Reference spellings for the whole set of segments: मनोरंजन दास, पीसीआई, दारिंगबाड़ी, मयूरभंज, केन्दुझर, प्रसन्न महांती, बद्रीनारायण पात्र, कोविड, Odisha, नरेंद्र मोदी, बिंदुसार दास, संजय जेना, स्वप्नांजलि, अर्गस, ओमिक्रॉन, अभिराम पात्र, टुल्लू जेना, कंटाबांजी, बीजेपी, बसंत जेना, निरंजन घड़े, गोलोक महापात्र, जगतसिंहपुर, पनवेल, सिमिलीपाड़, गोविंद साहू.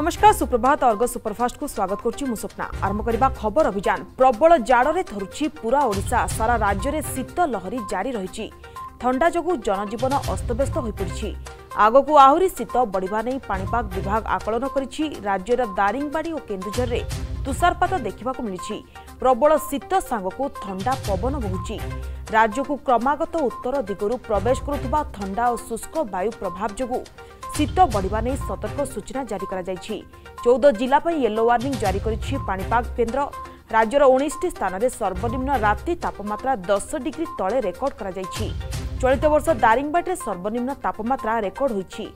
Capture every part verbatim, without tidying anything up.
नमस्कार सुप्रभात अर्गस superfast को स्वागत करछि मु स्वप्ना। आरंभ करिबा खबर अभियान। प्रबल जाड़ रे धरुछि पूरा ओडिशा, सारा राज्य रे शीत लहरी जारी रहिछि। ठंडा जगु जनजीवन अस्तव्यस्त होइ पड़छि। आगकू आहुरी शीत बढ़िबा नै पाणीपाग विभाग आकलन करिछि। राज्यर दारिंगबाड़ी और केन्दुझर रे तुषारपात देखा मिली। प्रबल शीत सांगकू ठंडा पवन बहुछि। राज्य को क्रमागत उत्तर दिगरु प्रवेश करुवा ठंडा और शुष्क वायु प्रभाव जोगु शीत बढ़िबा नै सतर्क सूचना जारी करा जायछि। चौदह जिला पर येलो वार्निंग जारी करिछि पाणीपाग केन्द्र। राज्यर उन्नीस स्थान में सर्वनिम्न राति तापमात्रा दस डिग्री तले रेकर्ड करा जायछि। चलित वर्ष दारिंगबाड़े सर्वनिम्न तापमात्रा रेकर्ड होइछि।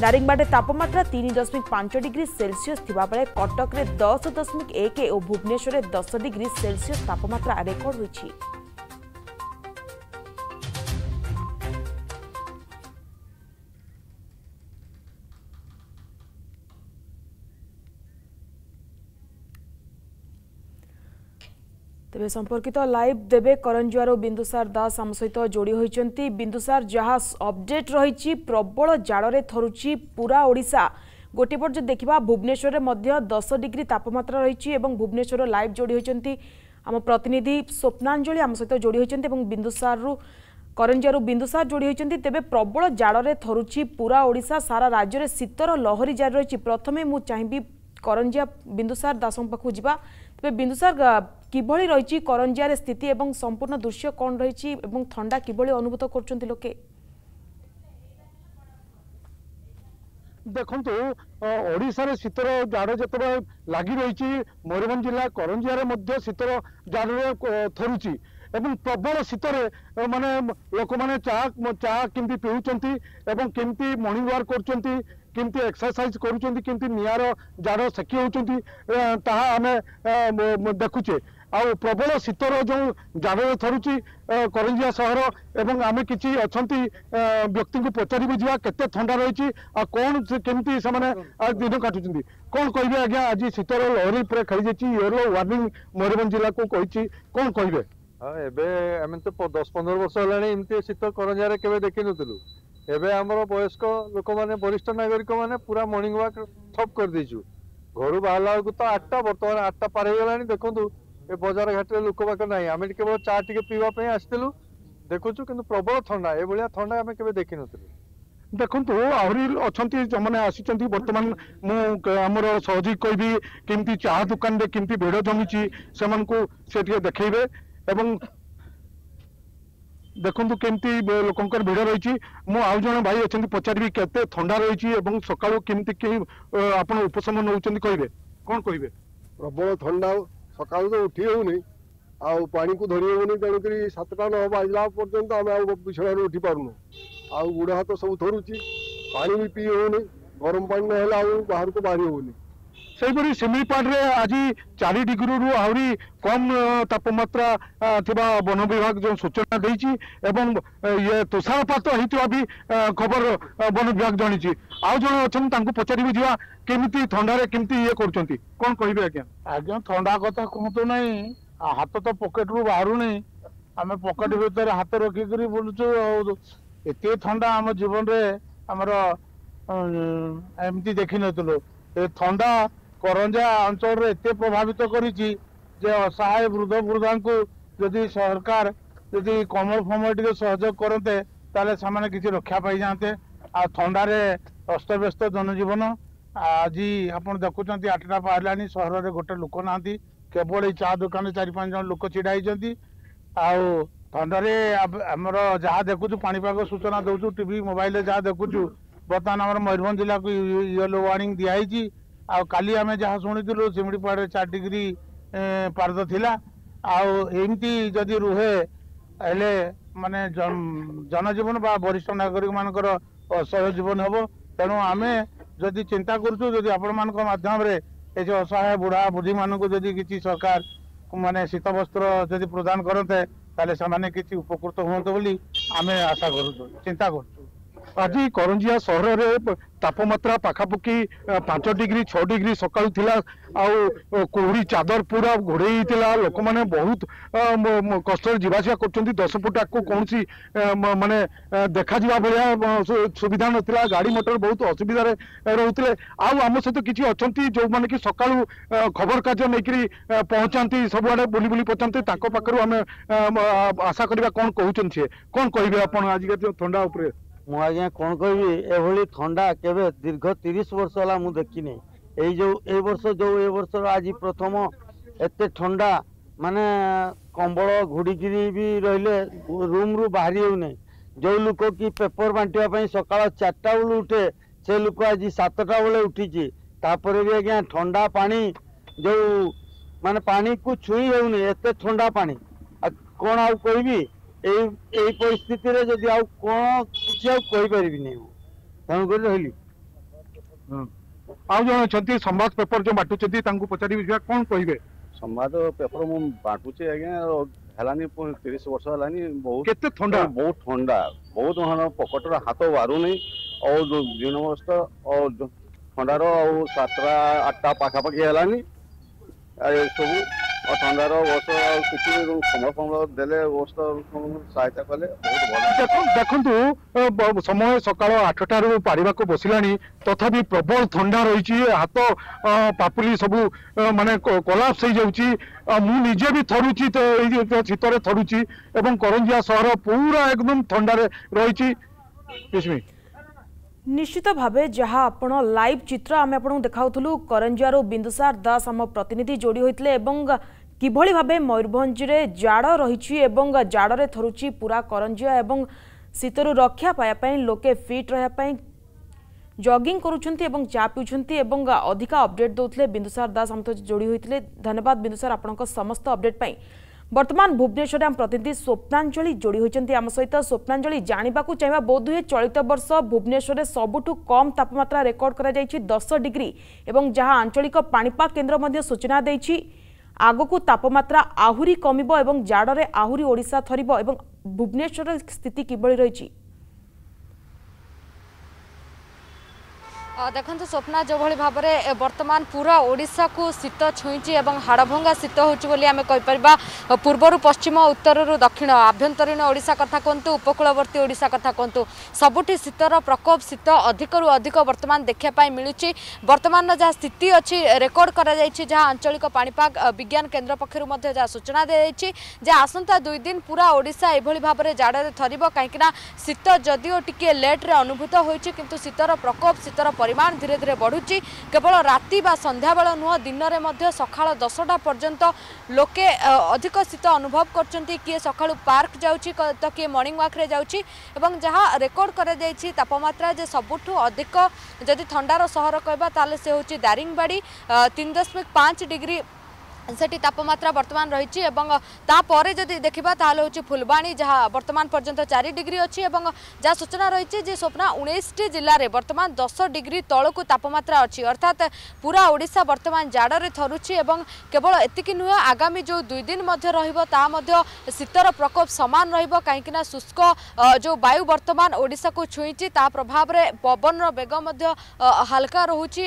दारिंगबाड़े तापमात्रा तीन दशमिक पांच डिग्री सेल्सियस थिबा बेले कटक रे दस दशमिक एक और भुवनेश्वर रे दस डिग्री सेल्सियस तापमात्रा रेकर्ड होइछि। तेज संपर्कित तो लाइव देवे करण जुआर और बिंदुसार दास आम सहित जोड़ी होती। बिंदुसार जहाँ अपडेट रही प्रबल जाड़े थरुची पूरा ओडिशा। गोटे पर्यटन देखा भुवनेश्वर में दस डिग्री तापमात्रा रही। भुवनेश्वर लाइव जोड़ी होती आम प्रतिनिधि स्वप्नांजलि आम सहित जोड़ी होती। बिंदुसारु करण जुआर बिंदुसार जोड़ी होती। तेज प्रबल जाड़े थरुची पूरा ओडिशा, सारा राज्य में शीतर लहरी जारी रही। प्रथमे मु चाहिए करंजिया बिंदुसार दासों पाखु जिबा। तबे बिंदुसार किभली रहिछि करंजिया स्थिति एवं संपूर्ण दृश्य कोन रहिछि एवं ठंडा किभली अनुभूत करछन्ति लोके? देखंतु ओडिशा शीतर जाड़ जतबे लागि रहिछि। मयूरभंज जिला करंजिया मध्ये शीतर जाड़ थरुछि एवं प्रबल शीतर माने लोक माने चा चा किमती पिउचन्ति एवं किमती मॉर्निंग वॉक करचन्ति, किमती एक्सरसाइज करूँगी, किमती निआर जाड़ सेकी होती आम देखुचे। आ प्रबल शीतर जो जाड़ थरुची करंजिया सहर एवं आम किसी अच्छा व्यक्ति को पचारू जा के ठंडा रही कौन केमती से दिन काटुच्च कौन कहे आज्ञा आज शीतर लहरी पूरा खेली जाइए। येलो वार्निंग मयूरभंज जिला को कही कौन कहे? हाँ एम तो दस पंद्रह वर्ष होमती शीत करंजिया के देखी नुलू। एबे आमर वयस्क लोक मैंने वरिष्ठ नागरिक मैंने पूरा मॉर्निंग वाक ठप कर देचु। घर बाहर को तो आठटा बर्तमान आठटा पार हो गला। देखु ए बजार घाटे लोक बाक ना आम केवल चा टे पीवाई आसलु देखुचु कि प्रबल ठंडा ए ठंडा आम के देखी नुलु। देखु आहरी अच्छा जो मैंने आसी बर्तमान मुमर सहयोगी कहबी किमती चा दुकान में किमती भिड़ जमी से देखेबे एवं देखु केमती लोकंकर भिड़ रही। मु आउ जन भाई अच्छा पचारि के ठंडा रही सका केमती के आप उपशम नौ कहे कौन कहे? प्रबल ठंडा सका तो उठी होनी पानी को धरी हेनी तेणुक सतटा नौ बाजला पर्यटन आम आ पिछड़ा उठी पारन आ गुड़ हाथ सब थरुची पानी भी पी होनी गरम पानी ना बाहर को बाहरी होनी। सेपरी सिमिलीपाड़ में आज चार डिग्री रू आहरी कम तापमात्रा थिबा वन विभाग जो सूचना देछि एवं ये तुषारपात होता भी खबर वन विभाग जनी। आउ जो अच्छा पचारू जी केमी ठंडा केमती ये कौन कहे आज्ञा? आज्ञा ठंडा कथा कहतु ना हाथ तो पकेट रु बाहर नहीं आम पकेट भर हाथ रखिक बोलुचु एत ठंडा आम जीवन में आमर एमती देखी नुलु। ठंडा करंजा अंचल एत प्रभावित करिछि जे असहाय वृद्ध वृद्धा को जदि सरकार जदि कमल फमल टी सहयोग करते कि रक्षा पाई जाते। आ ठंडा रे अस्तव्यस्त जनजीवन आज आप देखुं आठटा पारे सहर में गोटे लोक ना केवल ये चा दुकान चार पाँच जन लोक छिड़ा होती। आंडा आमर जहाँ देखु पाणीपाग सूचना दौचु टीवी मोबाइल जहाँ देखुचु बर्तमान आम मयूरभंज जिला को येलो वार्निंग दिखाई। आली आम जहाँ शुणुलु सिमिलीपाड़े चार डिग्री पारद थिला आमती जदि रुहे हेले माने जनजीवन बा वरिष्ठ नागरिक मान असह्य जीवन हम। तेणु आम जदि चिंता करुदी आपण मान माध्यम ये असहाय बुढ़ा बुढ़ी मानक जदि किसी सरकार माने शीत वस्त्र जदि प्रदान करते किसी उपकृत हूँ आम आशा कर चिंता कर। आज करंजिया सहर में तापमात्रा पाखापाखि पांच डिग्री छः डिग्री सका कोहड़ी चादर पूरा घोड़े लोक मैंने बहुत कष्ट जीवासिया कर दस फुटा को कौन सी मान देखा भाया सुविधा नाला गाड़ी मोटर बहुत असुविधा रोते आम सहित किसी अच्छा जो मैंने कि सका खबर कार्य नहीं पहुँचाती सबुआड़े बुली बुली पहुँचाते पाखु आम आशा करवा कौन कहते सी कौन कहे आप आज थंडा उपरे मुझे आज्ञा कौन कहबी थंडा केवे दीर्घ तीस वर्ष है मुझे देखनी यो वर्ष जो ए वर्ष आज प्रथम एत ठंडा माने कंबल घुड़िक भी रे रूम रु बाहरी होने जो लोक कि पेपर बांटापी सका चार्टा बेलू उठे से लोक आज सतटा बेले उठी तापर भी आज्ञा ठंडा पानी जो माने पानी को छुई होनी एत ठंडा पानी कौन आउ कहबी यही परिस्थिति जदि आउ कौन किसी आईपरि तेणुक रही आज जो अच्छा संवाद पेपर जो बांटुंट पचार कौन कहे संवाद पेपर मुझे बांटुचे आज्ञा है तीस वर्ष है बहुत ठंडा बहुत ठंडा बहुत पकटर हाथ बारूनी और दिन वर्ष और ठंडार सातटा आठटा पाखापाखि है सब ठंडार वर्ष किसी समय फमल देले वर्ष सहायता कले देखु समय सका आठटार पारा को बसला तथा प्रबल ठंडा रही हाथ पापुली सब मानने कोलाप्स हो जाए मुझे भी थरुची शीतर थरुची एवं करंजिया सहर पूरा एकदम ठंडार रही निश्चित भावे जहाँ आपण लाइव चित्र आम आपको देखाऊलु करंजियारू बिंदुसार दास आम प्रतिनिधि जोड़ी होते किभली भावे मयूरभंज में जाड़ रही जाड़े थरुची पूरा करंजिया एवं शीतरू रक्षा पाया लोके फिट रहा जॉगिंग करुँच चा पीछे अधिक अपडेट दौते बिंदुसार दास आम जोड़ी होते धन्यवाद बिंदुसार आपंक समस्त अपडेट बर्तमान भुवनेश्वर आम प्रतिनिधि स्वप्नांजलि जोड़ी होती आम सहित स्वप्नांजलि जानवा चाहिए बोधहुए चलित वर्ष भुवनेश्वर में सबुठु कम तापमात्रा रेकर्ड कर दस डिग्री एवं जहां आंचलिक पाणीपाग केन्द्र सूचना देछि आगकु तापमात्रा आहुरी कमिबो एवं जाड़े आहुरी ओडिशा थरिबो एवं भुवनेश्वर स्थिति किभली रही देखु स्वप्ना जो भाई भाव में बर्तमान पूरा ओडिशा को शीत छुईची एवं हाड़भंगा शीत होमें कहीपर पूर्वर पश्चिम उत्तर दक्षिण आभ्यंतरीण ओडिशा कथा कहतु उपकूलवर्ती ओडिशा कथा कहतु सबुठी शीतर प्रकोप शीत अधिकरू अधिक बर्तमान देखापी मिलूँ बर्तमान जहाँ स्थित अच्छी रेकर्ड कर आंचलिक पाणीपाग विज्ञान केन्द्र पक्षर सूचना दी जा आसंता दुई दिन पूरा ओडिशा एभली भाव में जाड़े थर कहीं शीत जदिओ टिके लेट्रे अनुभूत होती किंतु शीतर प्रकोप शीतर परिमाण धीरे धीरे बढ़ुची केवल राति बा संध्या बेला नुह दिन में मध्य सकाळ दसटा पर्यंत लोके अधिक शीत अनुभव करचंती किए सकाळू पार्क जाउची तो किए मॉर्निंग वॉक रे जाउची एवं जहाँ रेकॉर्ड कर जायछि तापमात्रा जे सबुठु अधिक जदि ठंडार सहर कहबा ताले से होची दारिंगबाड़ी तीन दशमिक पाँच डिग्री सेठी तापमात्रा बर्तमान रही तापर जदि देखा ताल हूँ फुलवाणी जहाँ बर्तमान पर्यंत चार डिग्री अच्छी जहाँ सूचना रही है स्वप्ना उन्नीस टी जिले बर्तमान दस डिग्री तौक तापमात्रा अच्छी अर्थात पूरा ओडिशा बर्तमान जाड़े थरुची एवं केवल एतिक नुहे आगामी जो दुई दिन रहा शीतर प्रकोप सामान रहीकिना शुष्क जो वायु बर्तमान ओडिशा को छुईची ता प्रभाव में पवन बेग हाल्का रोचे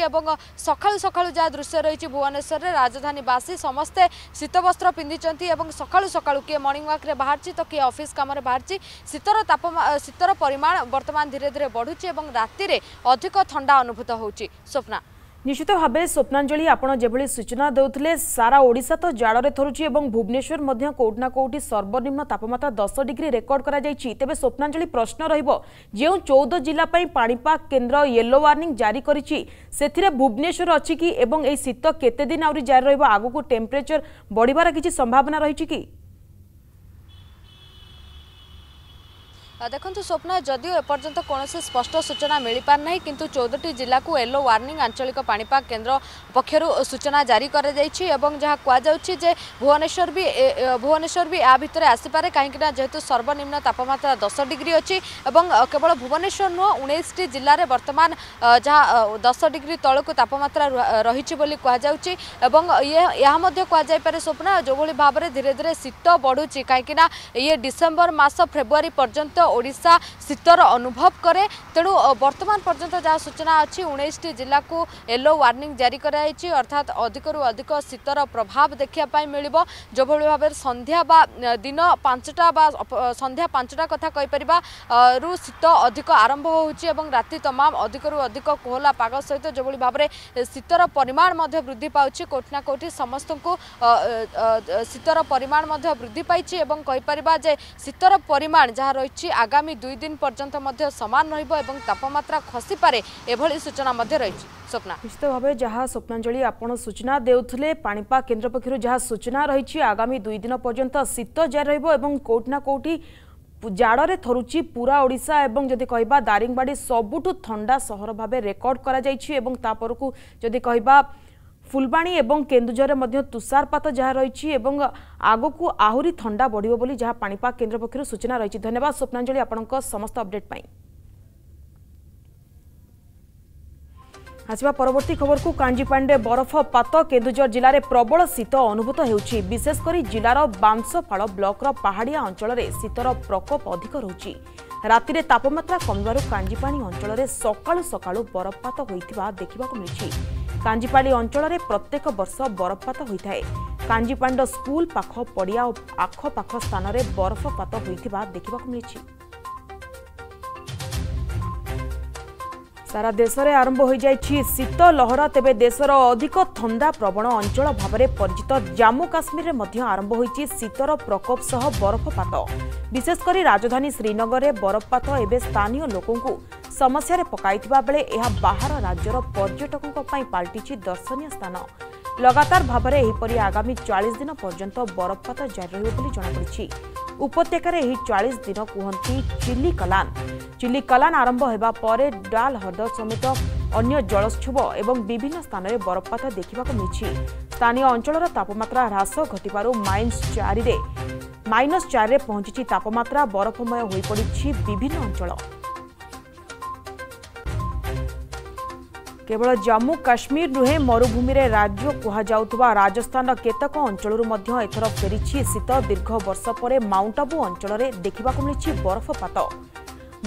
सका सका जहाँ दृश्य रही भुवनेश्वर राजधानीवासी समस्ते शीत वस्त्र पिंधि एवं सकालू सकालू किए मॉर्निंग वॉक रे बाहर तो किए ऑफिस काम बाहर शीतर तापमा शीतर परिमाण बर्तमान धीरे धीरे बढ़ुची एवं राति रे अधिक ठंडा अनुभूत होची स्वप्ना निश्चित भावे स्वप्नांजलि आपण जेभली सूचना देउथले सारा ओडिशा तो जाड़े थरुची एवं भुवनेश्वर मध्य कोउटना कोउटी सर्वनिम्न तापमात्रा दस डिग्री रेकर्ड करा जायछि तेबे स्वप्नांजलि प्रश्न रहिबो जेउ चौदह जिला पई पाणीपाग केन्द्र येलो वार्निंग जारी करिछि सेथिरे भुवनेश्वर अछि कि एवं एई शीत केते दिन आउरी जारी रहिबो आगु को टेम्परेचर बढ़िबार किछि संभावना रहिछि कि देखु स्वप्न जदिव एपर्यंत कौन से स्पष्ट सूचना मिल पार ना कि चौदह जिला को येलो वार्निंग आंचलिक पाणीपाग केन्द्र पक्षर सूचना जारी कर जहाँ कहुच्छे भुवनेश्वर भी भुवनेश्वर भी या भितर आसपे कहीं जेहेतु सर्वनिम्न तापमात्रा दस डिग्री अच्छी केवल भुवनेश्वर नुह उन्नीस टी जिले में बर्तमान जहाँ दस डिग्री तौक तापमात्रा रही कहुच्छी कह स्वप्न जो भाव में धीरे धीरे शीत बढ़ुची कहीं ये डिसेम्बर मस फेब्रुआरी पर्यंत ओडिशा शीतर अनुभव करे। तेणु बर्तमान पर्यंत जहाँ सूचना अच्छी उन्नीस टी जिला को येलो वार्निंग जारी कराई अर्थात अधिकरू अधिक शीतर प्रभाव देखापी मिल जो भाव संध्या दिन पांचटा संध्या पांचटा कथा कहीपर रु शीत अधिक आरंभ हो राति तमाम अधिकरू अधिक कोहला पाग सहित जो भाव में शीतर परिमाण वृद्धि पाँच कौटिना कौटि समस्त को शीतर परिमाण वृद्धि पाई कहीपर शीतर परिमाण जहाँ रही आगामी दुई दिन पर्यंत सामान तापमात्रा खसी पारे एभली सूचना रही। स्वप्ना निश्चित भाव जहाँ स्वप्नांजलि आपण सूचना देउथले पाणीपाग केन्द्र पक्षर जहाँ सूचना रही आगामी दुई दिन पर्यंत शीत जारी रही कौटिना कौटि जाड़े थरुची पूरा ओडिशा एवं जदि कहबा दारिंगबाड़ी सबुठू ठंडा सहर भाबे रेकॉर्ड करा जायछि एवं तापरकू जदि कहबा फुलबाणी एवं केन्दुझर में मध्य तुषारपात जहाँ रही एवं आगकू आहुरी ठंडा बढ़िबो बोली जहाँ पाणीपाग केन्द्र पक्षर सूचना रही। धन्यवाद स्वप्नांजलि आपनक समस्त अपडेट पाई। आसवा परवर्ती खबर को कांजीपाण्डे बरफपात केन्दुझर जिले प्रबल शीत अनुभूत होउछि। विशेषकर जिलार बांसफाड़ ब्लॉक पहाड़िया अंचल में शीतर प्रकोप अधिक रहुछि। राति तापमात्रा कमिबारु कांजीपाणी अंचल में सकाळु सकाळु बरफपात होइतिबा देखिबाकु मिलिछि। कांजीपाणी अंचल में प्रत्येक वर्ष बरफपात होइଥାଏ। कांजीपाण्ड स्कूल पाख पड़िया और आखपाख स्थान में बरफपात होइतिबा देखिबाकु मिलिछि। सारा देश में आरंभ हो जाए शीत लहर। तेबे देशर अधिक ठंडा प्रवण अंचल भाव में परिचित जम्मू काश्मीर में आरंभ होती शीतर प्रकोप सह बरफपात। विशेषकर राजधानी श्रीनगर में बरफपात एवं स्थानीय लोकों को समस्या पकाई बेले यह बाहर राज्यर पर्यटकों पलटि दर्शनीय स्थान। लगातार भाव में यहपरी आगामी चालीस दिन पर्यंत बरफपात जारी रही जनापड़ी। उपत्यकार यही चालीस दिन कहती चिल्ली कलान चिल्ली कलान आरंभ होगा पर डाल ह्रद समेत अन्य जलस्ुव एवं विभिन्न स्थान में बरफपात देखा मिली। स्थानीय अंचल तापमात्रा ह्रास घटिव माइनस चार माइनस चार पहुंची तापमात्रा बरफमय हो पड़ी विभिन्न अंचल। केवल जम्मू काश्मीर नुहे मरुभूमि राज्य कहुवा राजस्थान केतक अंचलू एथर फेरी शीत दीर्घ वर्ष पर माउंट आबू अंचल में देखा मिली बरफपात।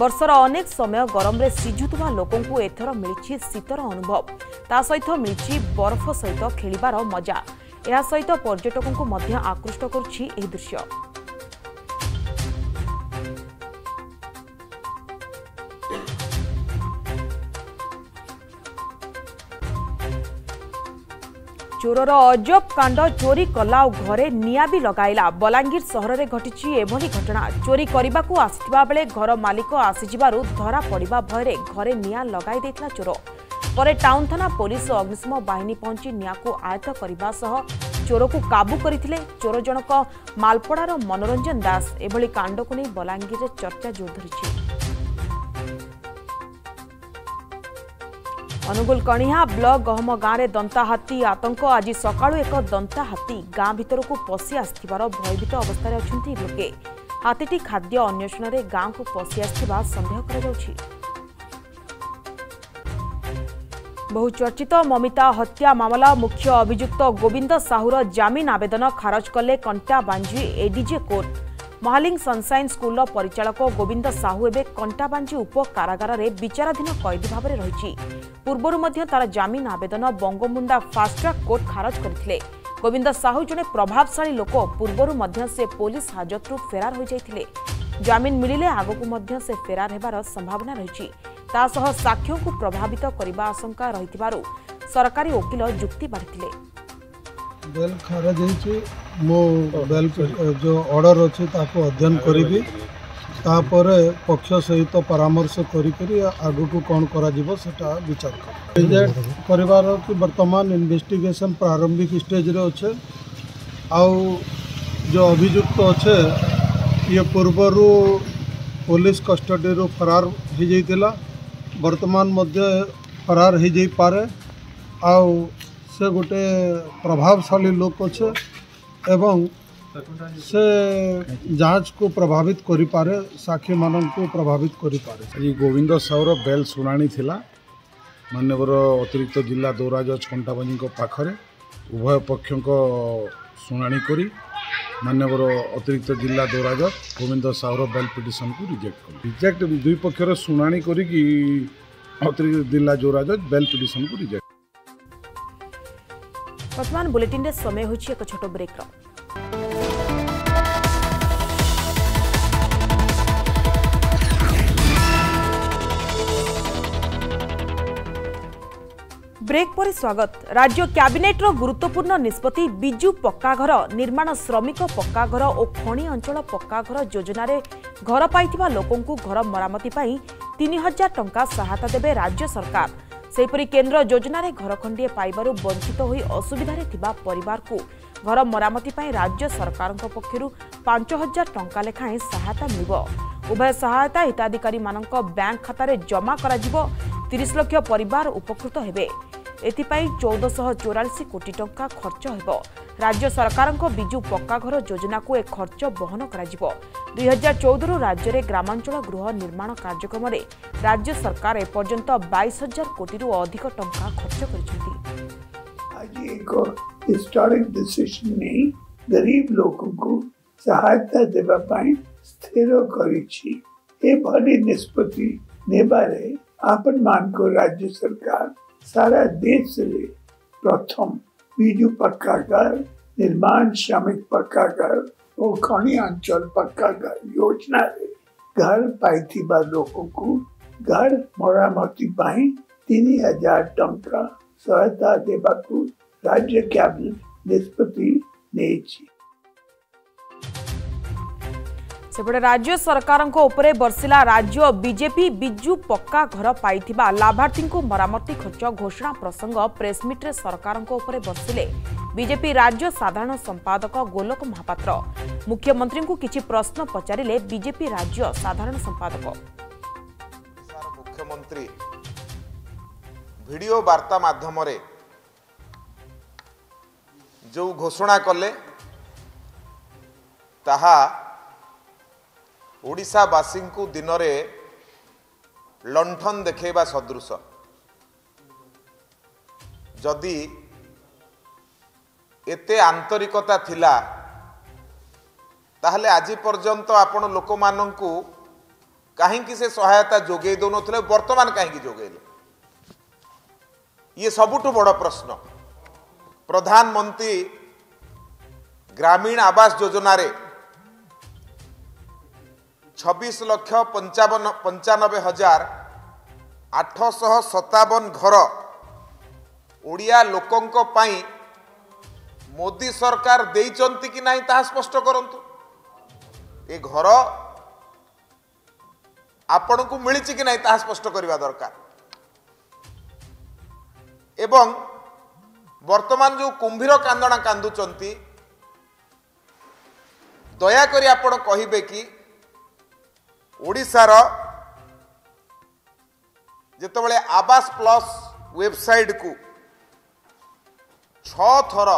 वर्षर अनेक समय गरम में सिझुवा लोकों को एथर मिली शीतर अनुभव ता सहित मिली बरफ सहित खेलार मजा। यह सहित पर्यटकों को आकृष्ट कर दृश्य। चोरर अजब कांड चोरी कला और घरे नियां भी लगाइला। बलांगीर सहर में घटी एभली घटना। चोरी करने को आसवा बेले घर मालिक आसीजु धरा पड़ा भय घरे नियां लगाई देता चोर। पर टाउन थाना पुलिस और अग्निशम बाहिनी पहुंची नियां को आयत्त करने सह चोर को काबू करते। चोर जनक मालपड़ार मनोरंजन दास एभली कांड को नहीं बलांगीर में चर्चा जोर धरी। अनुगुल कणिहा ब्लक गहम गाँव में दंता हाथी आतंक। आज सका एक दंता हाथी गाँ भर को पशि आसार भयभीत अवस्था अच्छा लोके। हाथीटी खाद्य अन्वेषण में गाँ को पशि आसवा सन्देह कर। बहुचर्चित ममिता हत्या मामला मुख्य अभियुक्त गोविंद साहूर जामीन आवेदन खारज कले कंटाबांजी ADJ court. Mahaling sunshine school परिचालक गोविंद साहू एवं कंटाबांजी उप कारागार में विचाराधीन कैदी भाव में रही। पूर्व तार जामीन आवेदन बंगमुंडा फास्ट्राक कोर्ट खारज करते। गोविंद साहू जड़े प्रभावशाली लोक पूर्व से पुलिस हाजत रु फेरार हो जाते। जामीन मिले आगक से फेरार होवार संभावना रही। साक्ष्यों को प्रभावित करने आशंका रही सरकारी वकिल जुक्ति बाढ़ी। बेल खारज हो बेल जो ऑर्डर अच्छे अध्ययन करी तापर पक्ष सहित परामर्श करी आगू को कौन करा विचार रिजेक्ट परिवार की वर्तमान इन्वेस्टिगेशन प्रारंभिक स्टेज रे अच्छे। आउ जो अभियुक्त अच्छे ये पूर्वर पुलिस कस्टडी रो फरार हो जाता वर्तमान मध्य फरार हो जाई पारे। आउ से गोटे प्रभावशाली लोक अच्छे एवं से जांच को प्रभावित करि पारे साक्षी मानन को प्रभावित करि पारे। गोविंद साहूर बेल सुनाणी थिला माननीय अतिरिक्त जिला दौरा जज कंटाबांजी पाखरे उभय पक्षों को सुनाणी करी मानवर अतिरिक्त जिला दौराज गोविंद साहू बेल पिटिशन को रिजेक्ट कले। रिजेक्ट दुई पक्षर शुणाणी करी अतिरिक्त जिला दौराज बेल पिटिशन को रिजेक्ट। वर्तमान बुलेटिन रे समय होछि एक छोटो ब्रेक रो। ब्रेक पर स्वागत। राज्य कैबिनेट रो गुरुत्वपूर्ण निष्पत्ति बिजु पक्काघर निर्माण श्रमिक पक्काघर और खणी अंचल पक्काघर योजन घर पाइथिबा लोकंकु घर मरामती पाई तीन हजार टंका सहायता देबे राज्य सरकार। सेपरी केंद्र योजन घर खंडीए पाइबारु वंचित होई असुविधारे थिबा परिवार को घर मरामती पाई राज्य सरकार पक्षरु पांच हजार टंका लेखाएं सहायता मिलिबो। उभय सहायता हिताधिकारी मानक बैंक खाता जमा कराजिबो। तीस लाख परिवार उपकृत हेबे। एथिपाई चौदह शह चौरासी कोटी टंका खर्च हो। राज्य सरकार बिजु पक्का घर योजना को एक खर्च बहन हो। दुई हजार चौदह रु राज्य में ग्रामांचल गृह निर्माण कार्यक्रम राज्य सरकार एपर्यंत बाईस हजार कोटी रु अधिक टंका खर्च कर गरीब लोगों को सहायता देवा पाई स्थिर करिछि। ए बड़ी निष्पत्ति नेबारे आपन मान को राज्य सरकार सारा देश से प्रथम बीजू पक्का घर निर्माण श्रमिक पक्का घर और खणी अंचल पक्का घर योजना रे घर पाई लोगों को घर मरामती पाई तीन हजार टंका सहायता देवाकू राज्य कैबिनेट निष्पत्ति नेछि। सेपटे राज्य सरकार उपरे बरसिला राज्य बीजेपी बिजु पक्का घर पाई लाभार्थी को मरामती खर्च घोषणा प्रसंग प्रेसमिट रे सरकार उपरे बरसिले बीजेपी राज्य साधारण संपादक गोलोक महापात्र। मुख्यमंत्री को किछि प्रश्न पचारिले बीजेपी राज्य साधारण संपादक। मुख्यमंत्री वीडियो वार्ता माध्यम रे जो घोषणा कले ताहा ओडिशावासींकु दिनरे लंठन देखेबा सदृश। जदि एते आंतरिकता थिला ताहले आज पर्यंत आपण लोकमाननकु काहींकि से सहायता जोगे दोनोथले वर्तमान काहींकि जोगेले। ये सबुठु बड़ प्रश्न। प्रधानमंत्री ग्रामीण आवास योजना रे छब्बीस लक्ष पंचावन पंचानबे हजार आठश सतावन घर ओडिया लोकंक पाई मोदी सरकार देइचंती कि नाही ताहा स्पष्ट करंतु। ए घर आपणकु मिलिछि कि नाही ताहा स्पष्ट करिबा दरकार। एवं वर्तमान जो कुंभीर कांदणा कांदुचंती दया करी आपण कहिबे कि ओडिशार जेतबळे आवास प्लस वेबसाइट को छह थर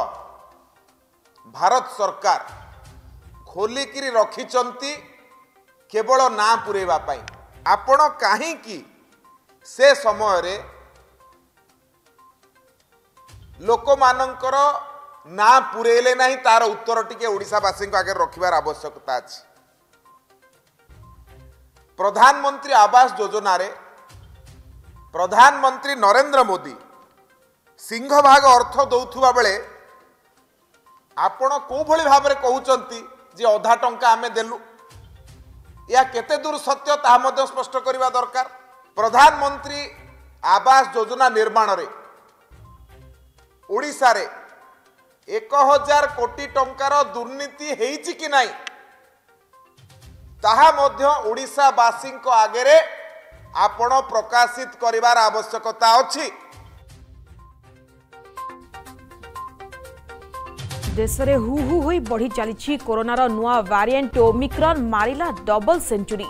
भारत सरकार खोलिकी रखिचंती केवल ना पुरेवा पाई। आपण काहींकी से समय रे लोकमाननकर ना पुरेले नाही तार उत्तर टिके ओडिशावासी को आगे रखिबार आवश्यकता अछि। प्रधानमंत्री आवास योजना रे प्रधानमंत्री नरेंद्र मोदी सिंहभाग अर्थ दौथुवा बेले आपण को भली भाबरे कहउचंती जे अधा टंका आमे देलु। या केते दूर सत्य ता मध्य स्पष्ट करिबा दरकार। प्रधानमंत्री आवास योजना निर्माण रे ओडिसा रे एक हजार कोटी टंका रो दुर्नीति हेइछि कि नाही ताहा मध्य ओडिशावासी को आगे आपण प्रकाशित करिवार आवश्यकता अछि। देश में हु हु होई बढ़ी चली कोरोनार नुआ वेरिएंट ओमिक्रॉन मारिला डबल सेंचुरी।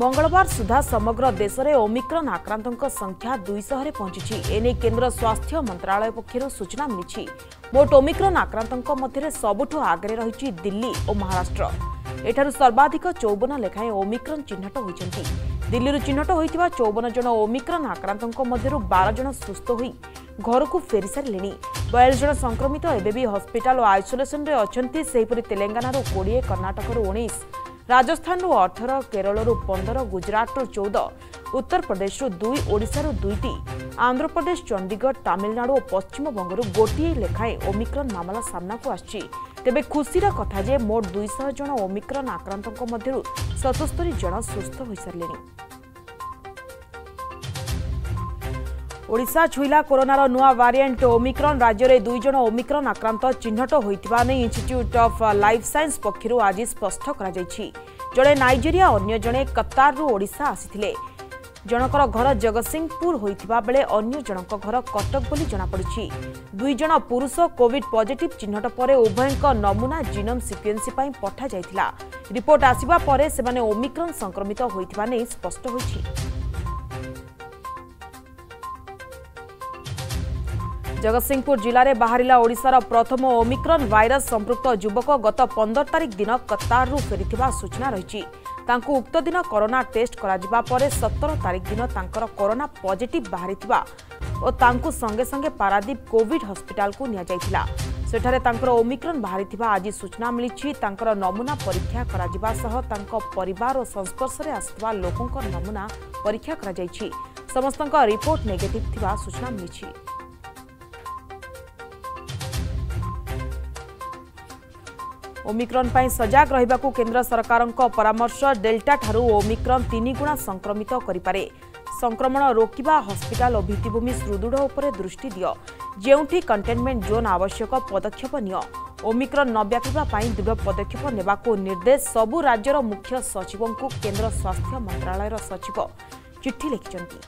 मंगलवार सुधा समग्र देश में ओमिक्रॉन आक्रांतों संख्या दुईशह रे पहुंची। एने केंद्र स्वास्थ्य मंत्रालय पक्षर सूचना मिली। मोट ओमिक्रॉन आक्रांतों मध्य सबुठु आगे रही दिल्ली और महाराष्ट्र। एठारु सर्वाधिक चौवन लेखाएं ओमिक्रॉन चिन्हट होती। दिल्ली चिन्हट होता चौवन जन ओमिक्रॉन आक्रांतों मध्य बारह जन सुस्थ हो घर को फेरी सारे बयालीस जन संक्रमित एबी हस्पिटाल और आइसोलेसन में अंति तेलंगाना कोड़े कर्णाटक उन्नीस राजस्थान अठारह केरल पंद्रह गुजरात चौदह उत्तर प्रदेश दुई ओडिशा दुईटी आंध्र प्रदेश चंडीगढ़ तमिलनाडु और पश्चिमबंग गोटे लेखाएं ओमिक्रॉन मामला सामना को आछि। तेबे खुशीर कथा जे मोट दुईश जन ओमिक्रॉन आक्रांतों मध्यरु सतहत्तर जन सुस्थ हो सारे। ओडिशा छुईला कोरोनार नुआ वारिएंट ओमिक्रॉन राज्य में दुईज ओमिक्रॉन आक्रांत चिन्हट होता नहीं इंस्टिट्यूट ऑफ लाइफ साइंस पक्षर आज स्पष्ट कर जड़े नाइजेरिया अन्य जड़े कतारु ओडिशा आसीथिले। जनकर घर जगतसिंहपुर होता बेले अन्य जनक घर कटक बोली जनापड़ी। दुईज पुरुष कोविड पॉजिटिव चिन्हट पर उभयक नमूना जीनोम सिक्वेन्स पठा रिपोर्ट आसिबा परे सेमाने ओमिक्रॉन संक्रमित होता नहीं स्पष्ट होइछि। जगतसिंहपुर जिले में बाहर ओडिशार प्रथम ओमिक्रॉन वायरस संपृक्त युवक गत पंद्रह तारिख दिन कतारु फेरीथिबा सूचना रही। उक्त दिन कोरोना टेस्ट करा परे सत्रह तारिख दिन तांकर कोरोना पॉजिटिव बाहरी थिबा और तांकु संगे संगे पारादीप कोविड हॉस्पिटल को निया जायथिला। सेठारे तांकर ओमिक्रॉन बाहरी थिबा आज सूचना मिली। तांकर नमूना परीक्षा करा सह तांको परिवार और संस्पर्श में आसवा लोकों नमूना परीक्षा करा समस्त रिपोर्ट नेगेटिव थिबा सूचना मिली। ओमिक्रॉन पर सजग रहिबाकु केंद्र सरकार परामर्श। डेल्टा ठारू ओमिक्रॉन तीन गुणा संक्रमित करिपारे। संक्रमण रोकिबा हॉस्पिटल और भित्तिभूमि सुदृढ़ उपर दृष्टि दियो। जेउठी कंटेनमेंट जोन आवश्यक पदक्षेप नियो। ओमिक्रॉन न व्यापिबा पई दृढ़ पदक्षेप नेबाकु निर्देश सबु राज्यर मुख्य सचिवंकु केंद्र स्वास्थ्य मंत्रालयर सचिव चिट्ठी लिखिसंती।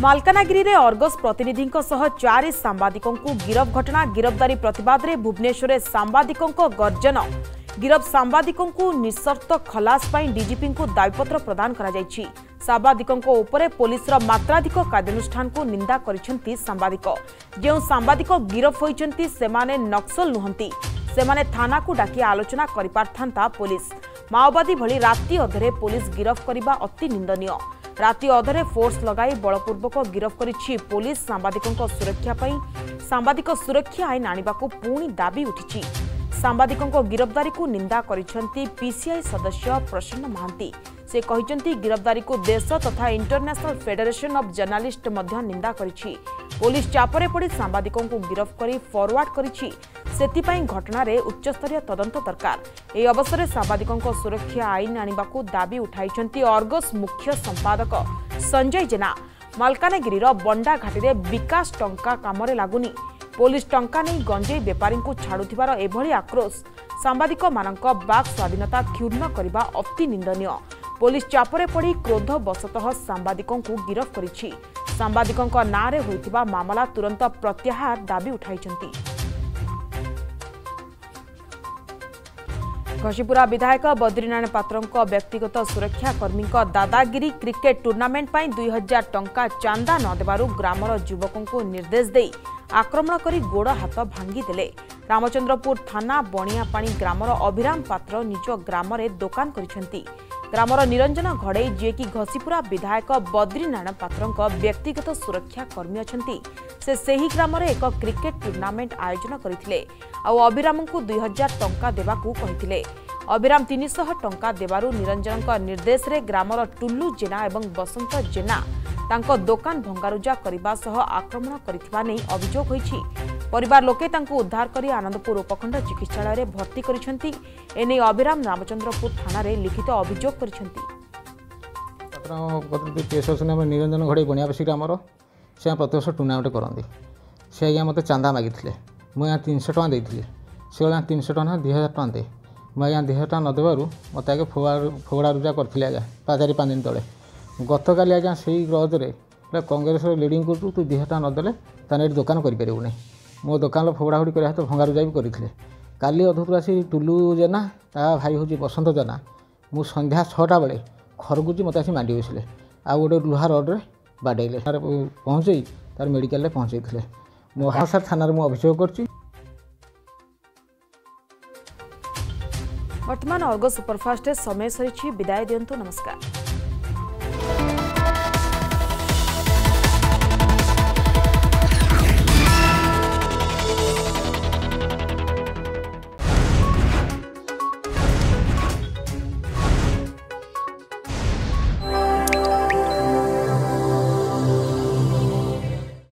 मालकानगिरी रे अर्गस प्रतिनिधि चार सांबादिकों गिरफ घटना गिरफदारी प्रतिवाद रे भुवनेश्वर सांबादिकों गर्जन। गिरफ सांबादिकों निशर्त खलास पर डीजीपी को दायपत्र प्रदान करा जायछि। सांबादिकों उपरे पुलिस मात्राधिक कार्यानुष्ठान को निंदा करिसेंती सांबादिक। जो सांबादिक गिरफ होइसेंती सेमाने नक्सल नुहंती। सेमाने थाना को डाकी आलोचना करिपारथांता पुलिस। माओवादी भली राति अधरे पुलिस गिरफ करबा अति निंदनीय। राति अधरे फोर्स लगाई बलपूर्वक गिरफ करिछि पुलिस। सांबादिकों सुरक्षा पर सांबादिक सुरक्षा आईन आनिबाकु पुणी दाबी उठिछि। सांबादिकों गिरफ्तारी को निंदा करिसेंती पीसीआई सदस्य प्रसन्न महांती। से कहिसेंती गिरफ्तारी को देश तथा इंटरनेशनल फेडरेशन ऑफ जर्नलिस्ट मध्य निंदा करिछि। पुलिस चापरे पड़ी सांबादिकों गिरफ करी फॉरवर्ड करिछि। सेतिपाई घटनारे उच्चस्तरीय तदंत दरकार। यह अवसर में सांबादिकों सुरक्षा आईन आनिबाकु दाबी उठाई अर्गस मुख्य संपादक संजय जेना। मालकानगिरी बंडा घाटी रे विकास टंका कामरे लागुनी। पुलिस टंका नहीं गंजेई बेपारी छाड़ुथिबार एभली आक्रोश सांबादिक मानक बाक स्वाधीनता क्षुण्ण करबा अति निंदनीय। पुलिस चापरे पड़ी क्रोध बसतः सांबादिकों गिरफ करिछि। सांबादिकों नारे होइथिबा मामला तुरंत प्रत्याहार दाबी उठाइछन्ती। घसीपुरा विधायक बद्रीनारायण पात्रंक व्यक्तिगत सुरक्षाकर्मी दादागिरी क्रिकेट टूर्नामेंट पर दुई हजार टंका चांदा न देबारु ग्रामर युवकों निर्देश दे आक्रमण करी गोड़ हाथ भांगीदेले। रामचंद्रपुर थाना बणियापाणी ग्रामर अभिराम पात्र निज ग्राम दोकान करिसेंती। ग्रामर निरंजन घड़े जीएकी घसीपुरा विधायक बद्रीनारायण पात्रंक व्यक्तिगत सुरक्षाकर्मी अछंती। से सही ग्राम एक क्रिकेट टूर्नामेंट आयोजन करथिले आउ अभिराम को दुई हजार टंका देवाकू कहिथिले। अभिराम तीन सौ टंका देवारु निरंजन निर्देश रे ग्रामर टुल्लू जेना एवं बसंत जेना तांको दुकान भंगारुजा करबा सह आक्रमण करथिबा नै अभियोग होईछि। परिवार लोके तांको उद्धार करी आनंदपुर उपखंड चिकित्सालय रे भर्ती करिसेंती। एने अभिराम रामचंद्रपुर थाना रे लिखित अभियोग करिसेंती। पत्र केस सुना में निरंजन घड़े बणियापसी ग्रामर से प्रतिवर्ष टूर्नामेंट करती से आज्ञा मत चांदा मागिले मुझे तीन सौ टाँह देती से तीन सौ टाँह दुई हजार टाँह दे मुझे दुई हजार टाँह न देवर मत आगे फोगड़ा रुजा करी आज्ञा चार पाँच दिन तले गतकाली आज से ग्रज में कंग्रेस लिडिंग कर तू दुई हजार टाँह नदेले तेरे दुकान करें मो दुकान फोगड़ाफोड़ी कर तो भंगार रुजा भी करते काली अधूर आसी टुलू जेना ता भाई हूँ बसंत जेना मुझ संध्या छटा बेले खरगुजी मत आसी मांडी बसले आ गोटे लुहा रड्रे बाडेले पहुँचे तार मेडिकल पहुँचे महासार थाना मुझे अभियोग कर। बर्तमान अर्गस सुपरफास्ट समय सरी विदाय दिंतु नमस्कार।